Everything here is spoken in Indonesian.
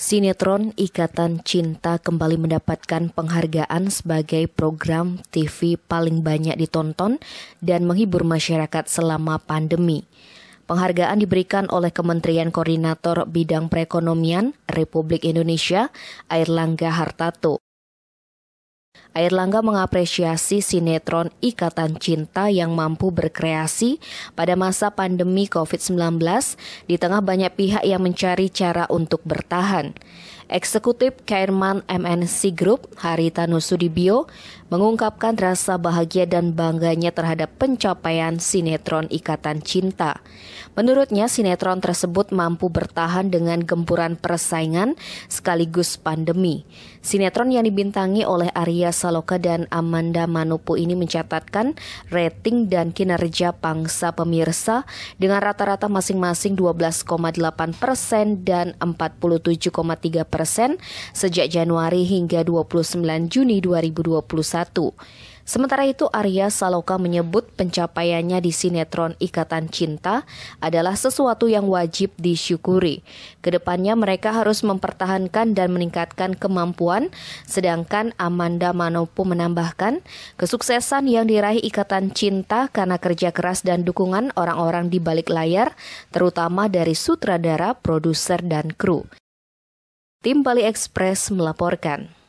Sinetron Ikatan Cinta kembali mendapatkan penghargaan sebagai program TV paling banyak ditonton dan menghibur masyarakat selama pandemi. Penghargaan diberikan oleh Kementerian Koordinator Bidang Perekonomian Republik Indonesia, Airlangga Hartarto. Airlangga mengapresiasi sinetron Ikatan Cinta yang mampu berkreasi pada masa pandemi COVID-19 di tengah banyak pihak yang mencari cara untuk bertahan. Eksekutif Chairman MNC Group, Hary Tanusudibio, mengungkapkan rasa bahagia dan bangganya terhadap pencapaian sinetron Ikatan Cinta. Menurutnya, sinetron tersebut mampu bertahan dengan gempuran persaingan sekaligus pandemi. Sinetron yang dibintangi oleh Arya Saloka dan Amanda Manopo ini mencatatkan rating dan kinerja pangsa pemirsa dengan rata-rata masing-masing 12,8% dan 47,3% sejak Januari hingga 29 Juni 2021. Sementara itu, Arya Saloka menyebut pencapaiannya di sinetron Ikatan Cinta adalah sesuatu yang wajib disyukuri. Kedepannya mereka harus mempertahankan dan meningkatkan kemampuan, sedangkan Amanda Manopo menambahkan, kesuksesan yang diraih Ikatan Cinta karena kerja keras dan dukungan orang-orang di balik layar, terutama dari sutradara, produser, dan kru. Tim Bali Express melaporkan.